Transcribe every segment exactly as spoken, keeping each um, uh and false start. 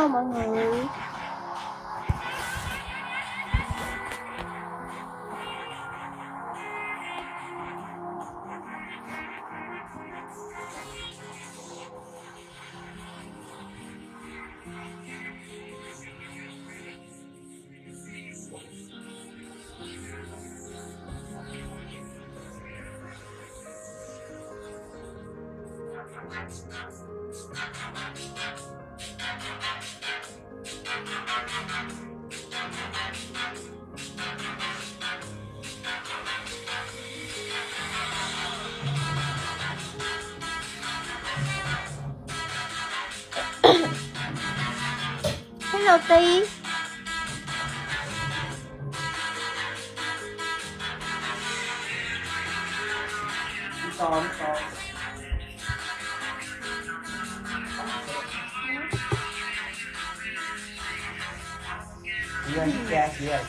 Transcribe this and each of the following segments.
nào mọi người. Hello Tí. Con, con. Yes, yes.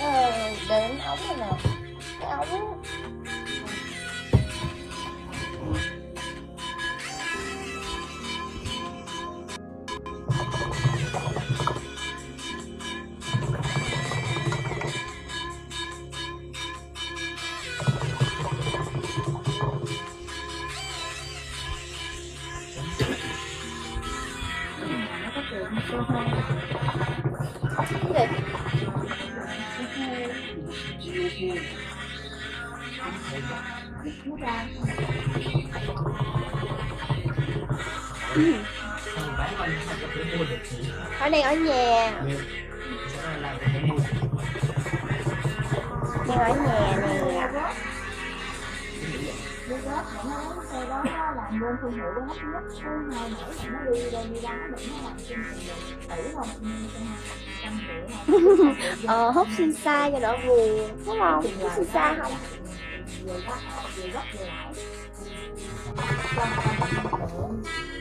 Ờ, đến ống rồi nè. Cái ống. Ở này ở nhà. Đang ở nhà nè. Ờ hút xin sai cho đỡ buồn. Đúng không? Hút xin sai không?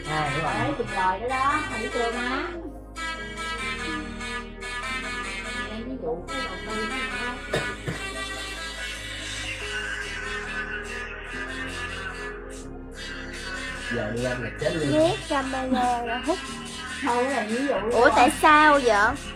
À, đúng rồi. Chụp rồi đó đó, thấy chưa má? Ví dụ cái đầu tư đó. Giờ đi lên là chết luôn. Ghét camera là hút. Đâu là ví dụ. Ủa tại sao vậy?